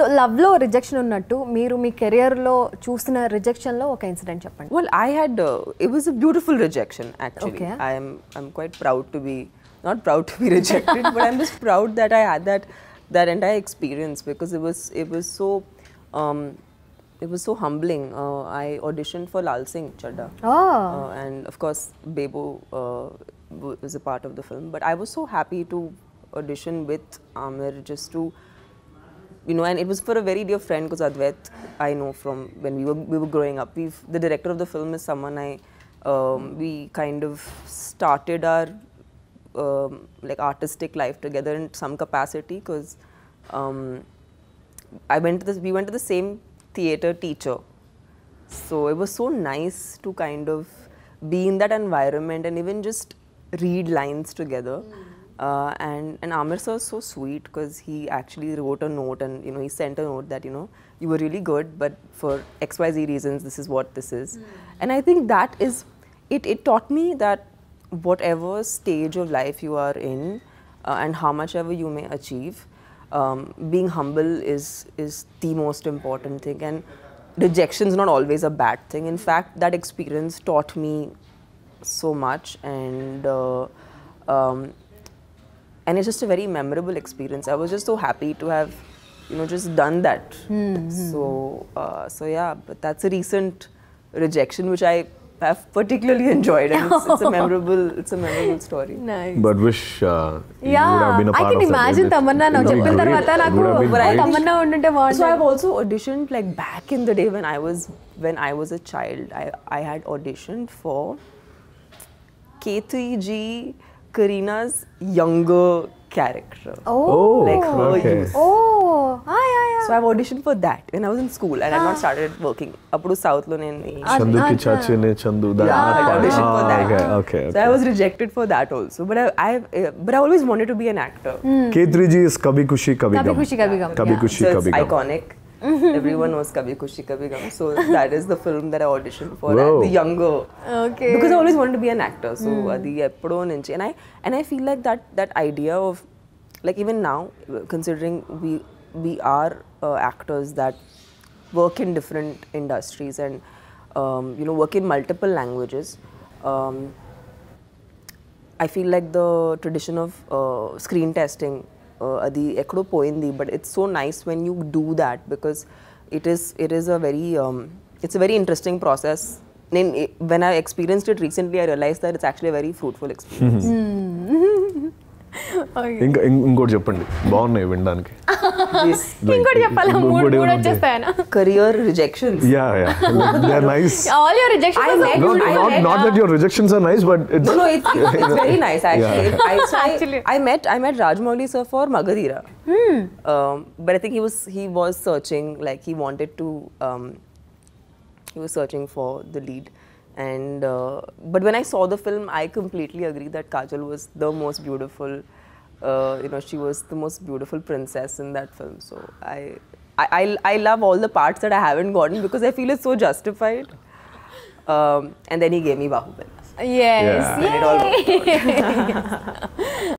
So, love lo rejection unnattu, meeru mee career lo choosina rejection lo oka incident cheppandi. Well, I had it was a beautiful rejection actually. Okay. I'm quite proud to be not proud to be rejected, but I'm just proud that I had that entire experience because it was so humbling. I auditioned for Laal Singh Chaddha. Oh. And of course, Bebo was a part of the film, but I was so happy to audition with Aamir just to. You know, and it was for a very dear friend because Advait, I know from when we were growing up. The director of the film is someone we kind of started our like artistic life together in some capacity because we went to the same theatre teacher, so it was so nice to kind of be in that environment and even just read lines together. And Aamir sir was so sweet because he actually wrote a note and you know he sent a note that you know you were really good but for XYZ reasons this is what this is. And I think that is it taught me that whatever stage of life you are in and how much ever you may achieve, being humble is the most important thing, and rejection is not always a bad thing. In fact, that experience taught me so much, and it's just a very memorable experience. I was just so happy to have, you know, just done that. So yeah, but that's a recent rejection which I have particularly enjoyed, and it's a memorable story. Nice. But wish you would have been a part of that. Yeah, I can imagine Tamanna now. Cheppin tarvata naaku Tamanna undunte vaadu. So I've also auditioned like back in the day when I was a child. I had auditioned for K3G. Karina's younger character. Oh, like her youth. Oh, yeah. So I've auditioned for that when I was in school, and I've not started working. Appudu South lo nen Chandu ki chachi ne Chandu da. Yeah, I auditioned for that. Okay. So I was rejected for that also, but I always wanted to be an actor. K3G is Kabhi Khushi Kabhie Gham. Kabhi Khushi Kabhie Gham. Kabhi Khushi Kabhie Gham. Iconic. Everyone knows Kabhi Khushi Kabhie Gham, so that is the film that I auditioned for. Whoa. The younger, okay. Because I always wanted to be an actor, so and I feel like that idea of, like, even now, considering we are actors that work in different industries and you know, work in multiple languages. I feel like the tradition of screen testing. But it's so nice when you do that because it is a very it's a very interesting process. When I experienced it recently, I realized that it's actually a very fruitful experience. Ingot cheppandi baagunnai vindaniki. Ingot cheppala mood vachestayana. Career rejections. Yeah. They are nice. All your rejections are nice. Not that your rejections are nice, but it's no, it's very nice actually. Yeah. I met Rajamouli sir for Magadira. But I think he was searching, like he was searching for the lead. And but when I saw the film, I completely agree that Kajal was the most beautiful. You know, she was the most beautiful princess in that film. So I love all the parts that I haven't gotten because I feel it's so justified. And then he gave me Baahubali. Yes. Yeah. It all worked out.